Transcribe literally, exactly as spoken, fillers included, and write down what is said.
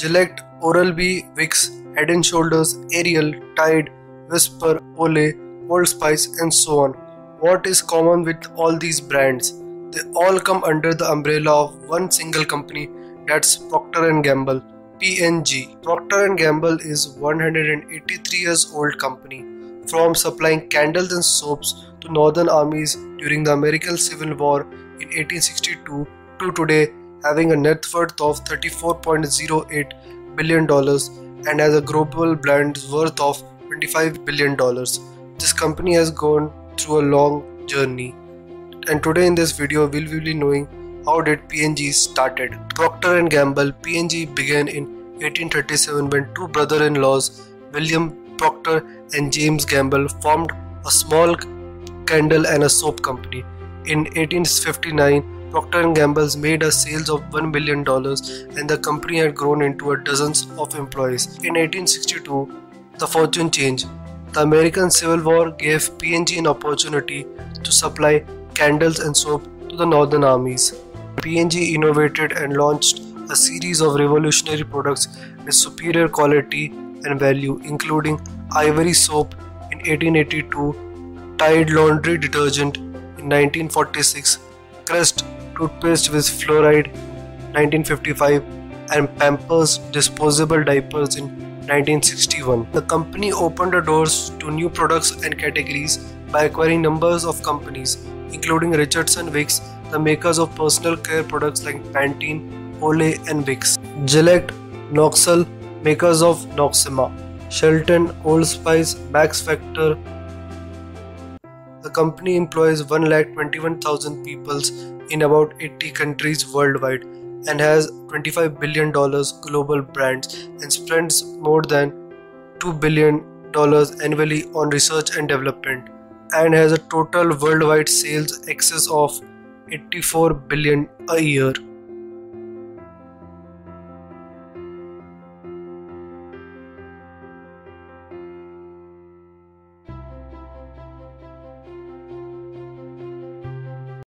Gillette, Oral-B, Vicks, Head and Shoulders, Ariel, Tide, Whisper, Olay, Old Spice and so on. What is common with all these brands? They all come under the umbrella of one single company, that's Procter and Gamble, P and G. Procter and Gamble is one hundred eighty-three years old company. From supplying candles and soaps to northern armies during the American Civil War in eighteen sixty-two to today having a net worth of thirty-four point zero eight billion dollars and has a global brand worth of twenty-five billion dollars. This company has gone through a long journey, and today in this video we will be knowing how did P and G started. Procter and Gamble P and G began in eighteen thirty-seven when two brother-in-laws William Procter and James Gamble formed a small candle and a soap company. In eighteen fifty-nine, Procter and Gamble made a sales of one billion dollars and the company had grown into a dozens of employees. In eighteen sixty-two, the fortune changed. The American Civil War gave P and G an opportunity to supply candles and soap to the northern armies. P and G innovated and launched a series of revolutionary products with superior quality and value, including Ivory Soap in eighteen eighty-two, Tide Laundry Detergent in nineteen forty-six, Crest Toothpaste with Fluoride in nineteen fifty-five and Pampers Disposable Diapers in nineteen sixty-one. The company opened the doors to new products and categories by acquiring numbers of companies including Richardson-Vicks, the makers of personal care products like Pantene, Olay and Vicks, Gillette, Noxell, makers of Noxema, Shelton, Old Spice, Max Factor. The company employs one lakh twenty-one thousand people in about eighty countries worldwide and has twenty-five billion dollars global brands and spends more than two billion dollars annually on research and development, and has a total worldwide sales excess of eighty-four billion dollars a year.